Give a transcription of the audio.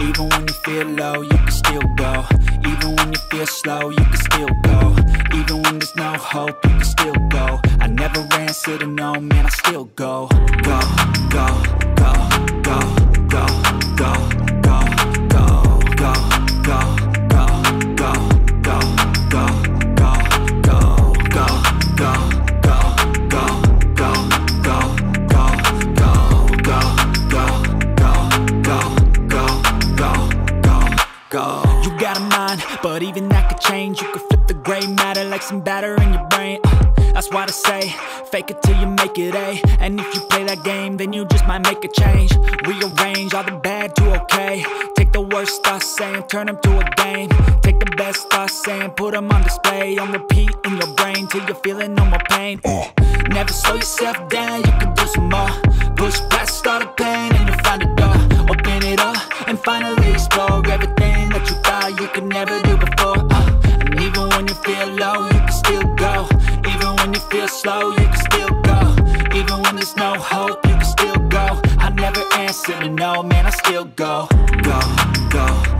Even when you feel low, you can still go. Even when you feel slow, you can still go. Even when there's no hope, you can still go. I never answer to no, man, I still go. Go, go, go, go, go, go, go, go, go, go, go, go, go, go, go, go, go, go, go, go, go, go, go, go, go, go, go. Go. You got a mind, but even that could change. You could flip the gray matter like some batter in your brain. That's why they say, fake it till you make it, eh? And if you play that game, then you just might make a change. Rearrange all the bad to okay. Take the worst thoughts saying, turn them to a game. Take the best thoughts saying, put them on display. On repeat in your brain till you're feeling no more pain. Never slow yourself down, you can do some more. Push past all the pain and you'll find a door. Open it up and finally explore everything that you thought you could never do before. And even when you feel low, you can still go. Even when you feel slow, you can still go. Even when there's no hope, you can still go. I never answer to no, man, I still go. Go, go.